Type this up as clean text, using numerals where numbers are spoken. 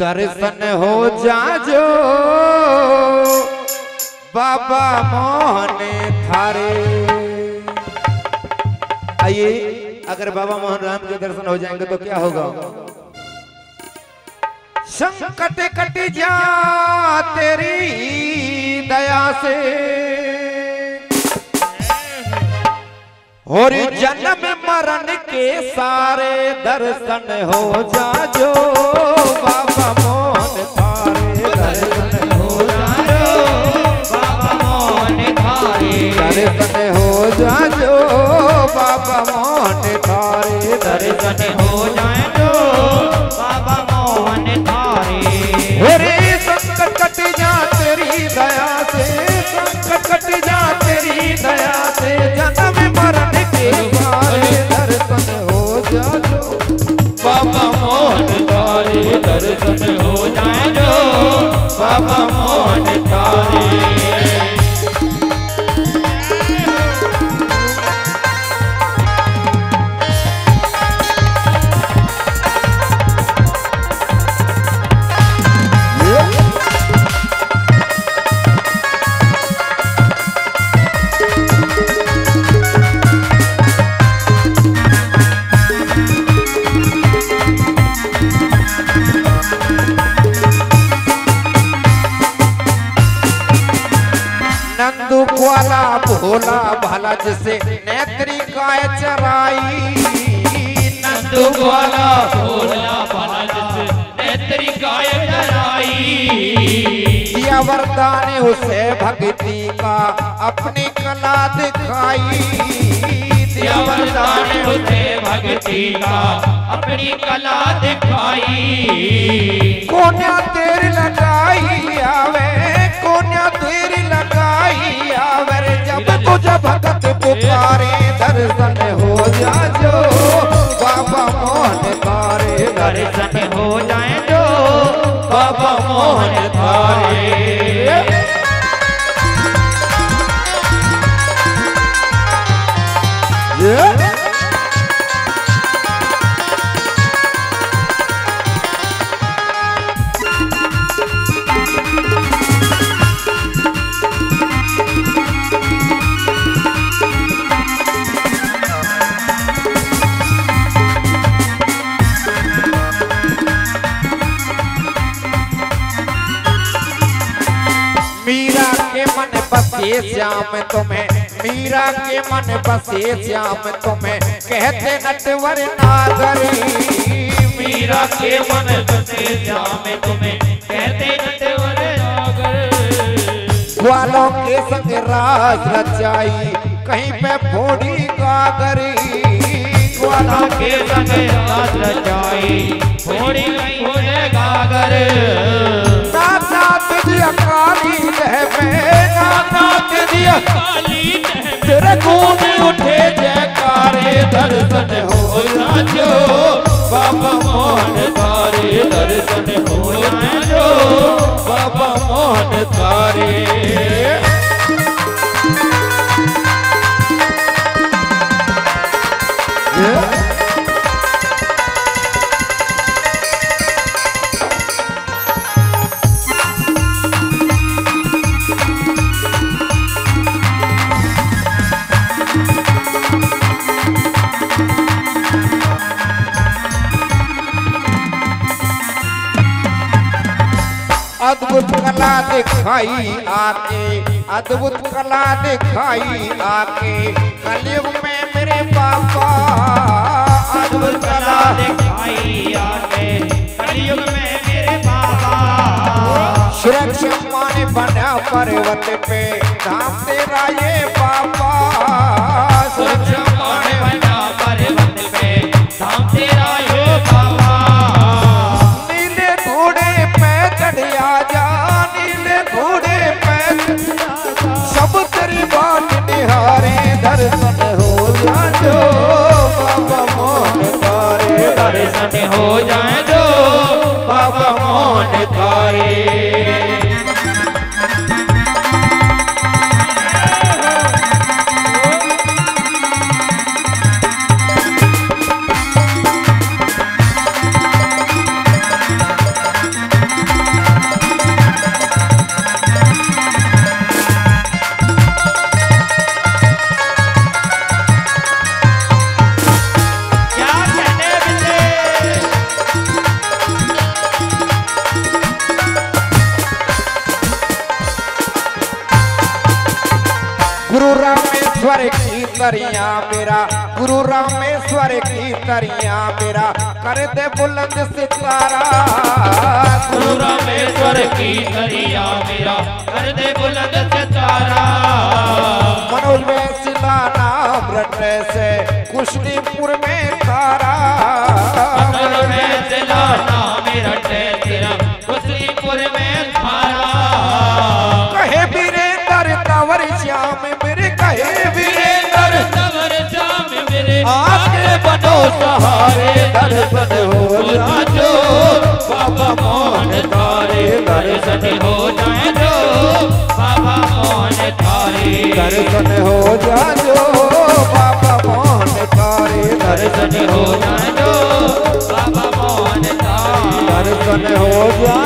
दर्शन हो जाजो बाबा मोहन थारे। आइए, अगर बाबा मोहन राम के दर्शन हो जाएंगे तो क्या होगा? संकट कट जा तेरी दया से, और जन्म मरण के सारे दर्शन हो जाजो बाबा मोहन थारे। दर्शन हो जाजो बाबा मोहन थारे। दर्शन हो जाजो बाबा मोहन थारे। दर्शन हो जाजो बाबा मोहन थारे। अरे संकट कट जा तेरी दया से, संकट कट जा तेरी दया से, जन्म मरण दर्शन हो जाजो बाबा मोहन थारे। दर्शन हो जाजो बाबा मोहन थारे। भोला भोला भाला जिसे नेत्री गाय चराई, नंदू भोला भोला भाला जिसे नेत्री गाय चराई, दिया वरदान उसे भक्ति का अपनी कला दिखाई, दिया वरदान उसे भक्ति का अपनी कला दिखाई, कोन्या तेरी लगाई आवे, कोन्या तेरी लगाई आवर, जब तुझे भगत पुकारे दर्शन हो जाजो बाबा मोहन थारे। दर्शन हो जाजो बाबा मोहन थारे। बसे श्याम तुम्हें मीरा के मन बसे श्याम तुम्हें कहते नटवर नागरी, मीरा के मन बसे श्याम तुम्हें कहते नटवर नागर, ग्वालों के संग राज रचाई कहीं पे फोड़ी गागरी, ग्वालों के संग राज रचाई फोड़ी कहीं फोड़े गागर, दादा तुझे काली लहर में तेरे गूंज उठे जयकारे। दर्शन हो जाजो बाबा मोहन थारे। दर्शन हो जाजो बाबा मोहन थारे। अद्भुत कला दिखाई आके, अद्भुत कला दिखाई आके कलयुग में मेरे बाबा, अद्भुत कला दिखाई आके कलयुग में मेरे बाबा, सुरक्षा ने बना पर्वत पे धाम तेरा ये बाबा, सुरक्षा ने बना पर्वत पे धाम तेरा ये बाबा, नीले घोड़े पे चढ़िया दर्शन हो जाजो बाबा मोहन थारे। दर्शन हो जाजो बाबा मोहन थारे। रामेश्वर की तरिया मेरा, गुरु रामेश्वर की तरिया मेरा, कर दे बुलंद सितारा। गुरु रामेश्वर की तरिया मेरा, कर दे बुलंद सितारा। मनोज में सिलाना व्रत से कुश्तीपुर में तारा। मनोज में सिलाना मेरा तेरा कुश्तीपुर में तारा। कहे वीरेंद्र तंवर श्याम मेरे, कहे वीरेंद्र तंवर श्याम मेरे, आगे बनो सहारे दर्शन हो ना जो, बाबा मोहन तारे दर्शन हो जाए जो, बाबा मोहन तारे दर्शन हो जाए जो, बाबा मोहन तारे दर्शन हो जाए जो, बाबा मोहन तारे दर्शन हो जाए।